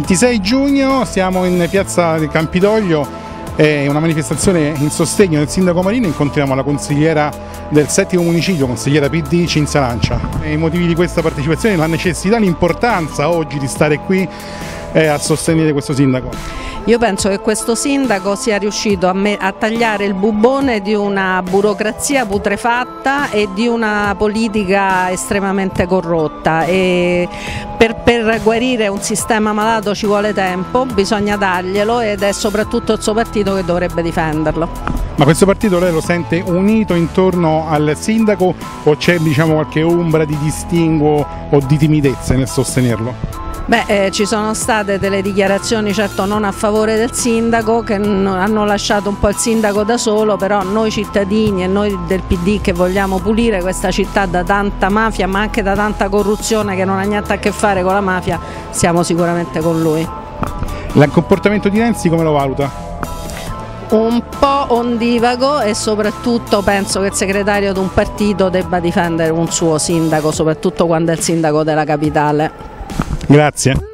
26 giugno siamo in Piazza del Campidoglio, è una manifestazione in sostegno del sindaco Marino. Incontriamo la consigliera del 7° municipio, consigliera PD Cinzia Lancia. I motivi di questa partecipazione, la necessità, l'importanza oggi di stare qui a sostenere questo sindaco. Io penso che questo sindaco sia riuscito a tagliare il bubbone di una burocrazia putrefatta e di una politica estremamente corrotta, e per guarire un sistema malato ci vuole tempo, bisogna darglielo, ed è soprattutto il suo partito che dovrebbe difenderlo. Ma questo partito lei lo sente unito intorno al sindaco, o c'è, diciamo, qualche ombra di distinguo o di timidezza nel sostenerlo? Beh, ci sono state delle dichiarazioni, certo non a favore del sindaco, che hanno lasciato un po' il sindaco da solo, però noi cittadini e noi del PD, che vogliamo pulire questa città da tanta mafia ma anche da tanta corruzione che non ha niente a che fare con la mafia, siamo sicuramente con lui. Il comportamento di Renzi come lo valuta? Un po' ondivago, e soprattutto penso che il segretario di un partito debba difendere un suo sindaco, soprattutto quando è il sindaco della capitale. Grazie.